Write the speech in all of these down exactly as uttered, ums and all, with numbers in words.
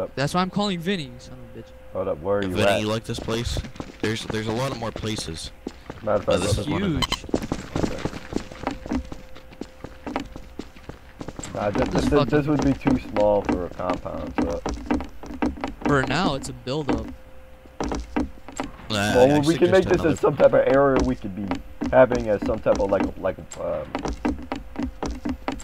Hold up. That's why I'm calling Vinny, son of a bitch. Hold up, where are you Vinny, at? Vinny, you like this place? There's there's a lot of more places. Matter of fact, this is huge. Nah, this, this, this, this would be too small for a compound, so. For now, it's a build-up. Nah, well, I we can make this another... as some type of area we could be having as some type of, like, like, um...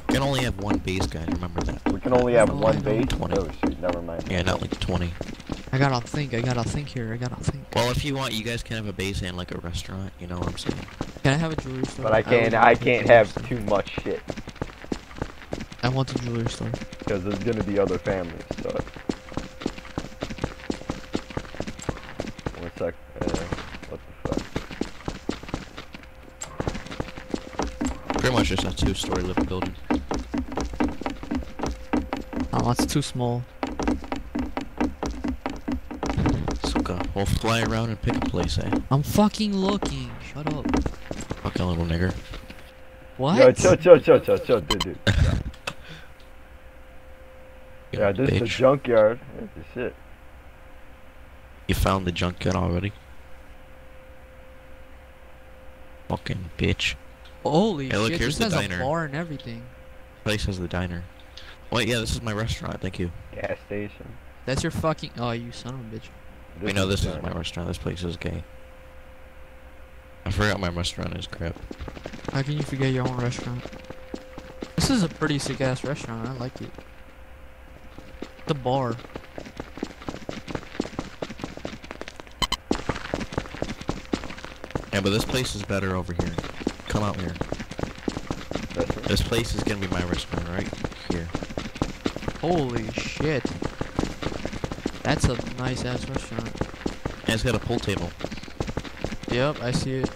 We can only have one base, guys, remember that. We can only have oh, one base? twenty. Oh, shoot, never mind. Yeah, not like twenty. I gotta think, I gotta think here, I gotta think. Well, if you want, you guys can have a base and, like, a restaurant, you know what I'm saying? Can I have a jewelry store? But I can't, I, I can't have too much shit. I want a jewelry store. Because there's gonna be other families, so... One sec, uh, what the fuck? Pretty much just a two-story living building. Oh, that's too small. We'll fly around and pick a place, eh? I'm fucking looking. Shut up. Fucking little nigger. What? Yo, chill, chill, chill, chill, chill, dude, dude. Yeah, this bitch. Is the junkyard. That's the shit. You found the junkyard already? Fucking bitch. Holy hey, look, shit, here's this the has diner. A bar and everything. Place has the diner. Wait, yeah, this is my restaurant, thank you. Gas station. That's your fucking... Oh, you son of a bitch. This we know this is my restaurant, this place is gay. I forgot my restaurant is crap. How can you forget your own restaurant? This is a pretty sick ass restaurant, I like it. The bar. Yeah, but this place is better over here. Come out here. This place is gonna be my restaurant right here. Holy shit. That's a nice ass restaurant. And it's got a pool table. Yep, I see it.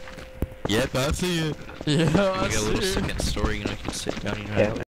Yep, I see it. Yeah, I see it. You got a little second story, you know, you can sit down, you know. Yeah.